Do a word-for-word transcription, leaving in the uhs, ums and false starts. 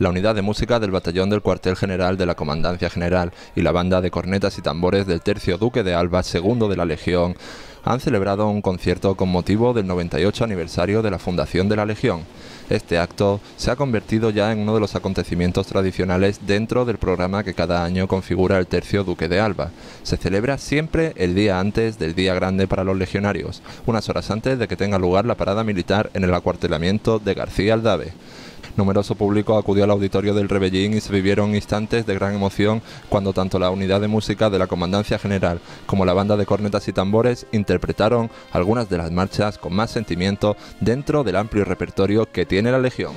la unidad de música del Batallón del Cuartel General de la Comandancia General y la Banda de Cornetas y Tambores del Tercio Duque de Alba, segundo de la Legión, han celebrado un concierto con motivo del noventa y ocho aniversario de la fundación de la Legión. Este acto se ha convertido ya en uno de los acontecimientos tradicionales dentro del programa que cada año configura el Tercio Duque de Alba. Se celebra siempre el día antes del Día Grande para los Legionarios, unas horas antes de que tenga lugar la parada militar en el acuartelamiento de García Aldave. Numeroso público acudió al Auditorio del Rebellín y se vivieron instantes de gran emoción cuando tanto la unidad de música de la Comandancia General como la Banda de Cornetas y Tambores interpretaron algunas de las marchas con más sentimiento dentro del amplio repertorio que tiene la Legión.